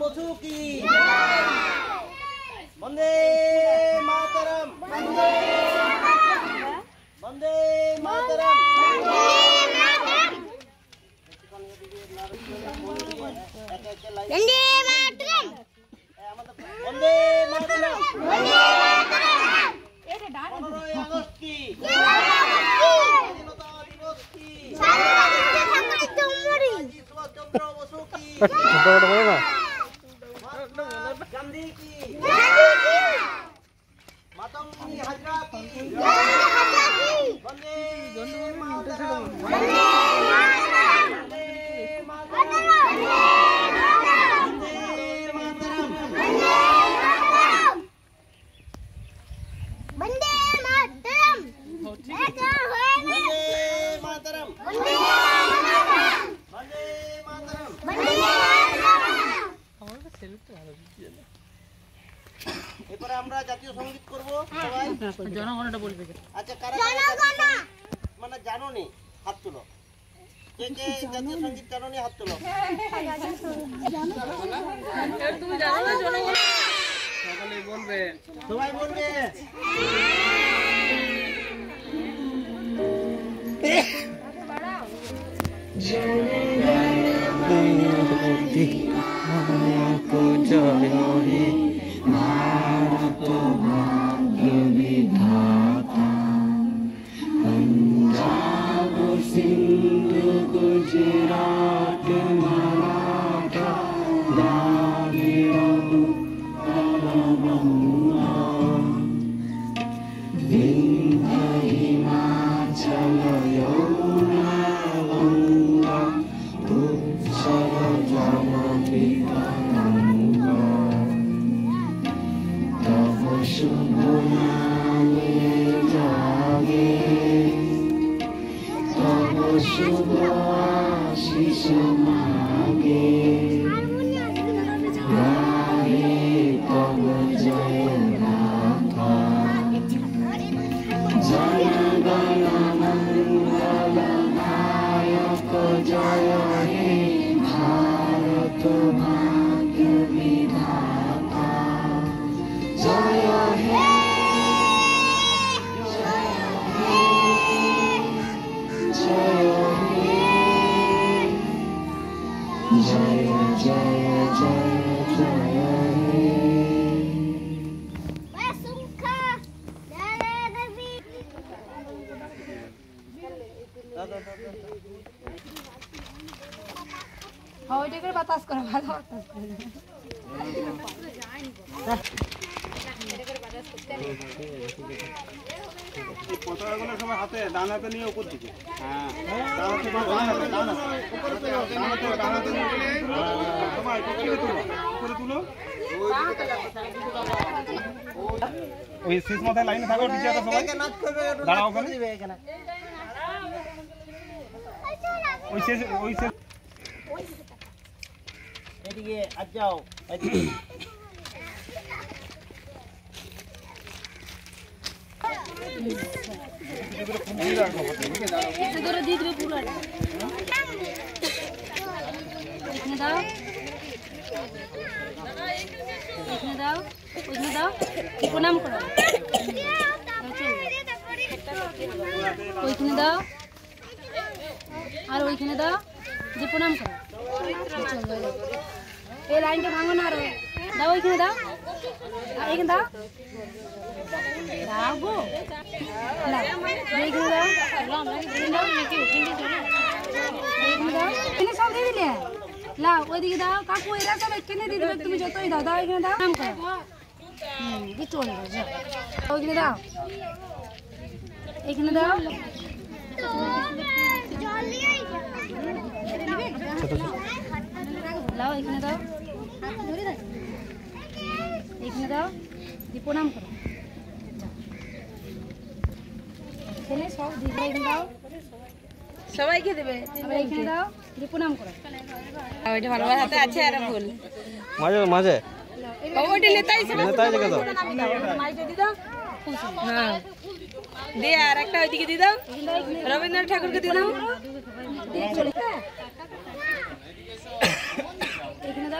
মাতরম বসু কি বন্দে মাতরম বন্দে মাতরম। এরপরে আমরা জাতীয় সঙ্গীত করবো জনগণটা বলবে। আচ্ছা মানে জানো নি হাত তুলো, জাতীয় সঙ্গীত জানো নি হাত তুলো। বলবে সবাই বলবে লাইনে থাকো দাঁড়াও প্রণাম করো ওইখানে দাও আর ওইখানে দাও যে প্রণাম করো এই লাইনটা ভাঙো না আর দাও ওইখানে দাও আর এইখানে দাও দাও এইখানে দাও এখানে সব দিয়ে দিলে লাও ওইদিকে দাও কাকু এরা সব এখানে দিয়ে দেবে তুমি যতই দাও দাও এখানে দাও প্রণাম করো চলে যাও ওইখানে দাও এখানে দাও লাও এখানে দাও এখানে দাও দিয়ে প্রণাম করো এখানে সব দিদি এখানে দাও সবাইকে দেবে এখানে দাও দিয়ে প্রণাম করো ওইটা ভালো হাতে আছে আর ভুল মাঝে মাঝে ওইটা নেতাই নেতাই দাও হ্যাঁ দে আর একটা ওইদিকে দিয়ে দাও রবীন্দ্রনাথ ঠাকুরকে দিয়ে দাও